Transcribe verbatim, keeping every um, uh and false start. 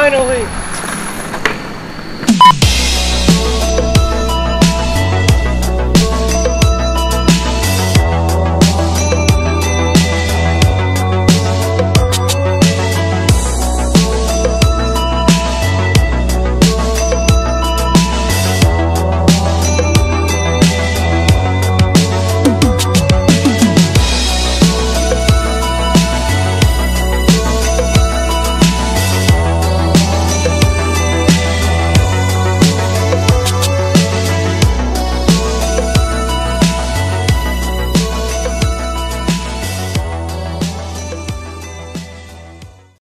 Finally!